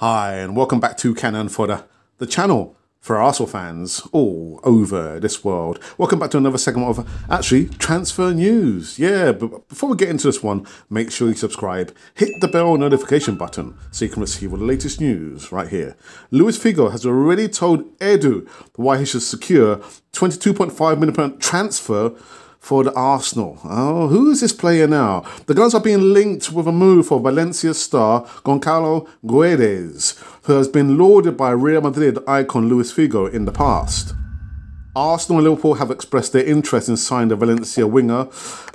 Hi, and welcome back to Cannon Fodder, the channel for Arsenal fans all over this world. Welcome back to another segment of, actually, transfer news. Yeah, but before we get into this one, make sure you subscribe, hit the bell notification button so you can receive all the latest news right here. Luis Figo has already told Edu why he should secure £22.5 million transfer for the Arsenal. Oh, who is this player now? The guns are being linked with a move for Valencia star Goncalo Guedes, who has been lauded by Real Madrid icon Luis Figo in the past. Arsenal and Liverpool have expressed their interest in signing the Valencia winger,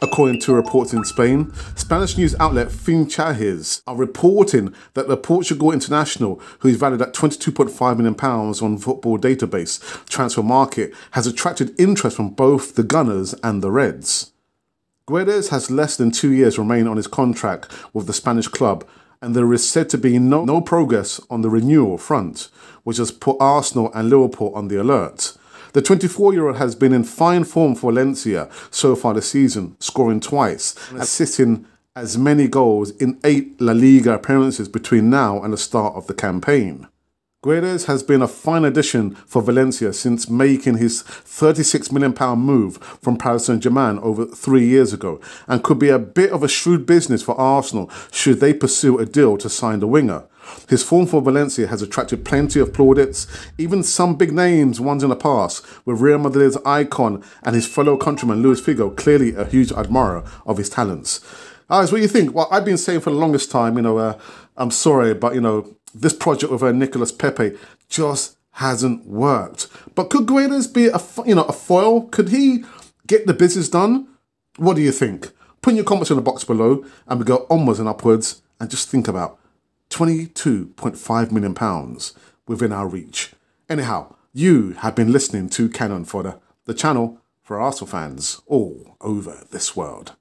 according to reports in Spain. Spanish news outlet Finchajes are reporting that the Portugal international, who is valued at £22.5 million on Football Database transfer market, has attracted interest from both the Gunners and the Reds. Guedes has less than 2 years remaining on his contract with the Spanish club, and there is said to be no progress on the renewal front, which has put Arsenal and Liverpool on the alert. The 24-year-old has been in fine form for Valencia so far this season, scoring twice, assisting as many goals in 8 La Liga appearances between now and the start of the campaign. Guedes has been a fine addition for Valencia since making his £36 million move from Paris Saint-Germain over 3 years ago, and could be a bit of a shrewd business for Arsenal should they pursue a deal to sign the winger. His form for Valencia has attracted plenty of plaudits, even some big names ones in the past, with Real Madrid's icon and his fellow countryman Luis Figo clearly a huge admirer of his talents. Guys, what do you think? Well, I've been saying for the longest time, I'm sorry, but, this project with Nicolas Pepe just hasn't worked. But could Guedes be, a foil? Could he get the business done? What do you think? Put your comments in the box below, and we go onwards and upwards, and just think about £22.5 million within our reach. Anyhow, you have been listening to Cannon Fodder, the channel for Arsenal fans all over this world.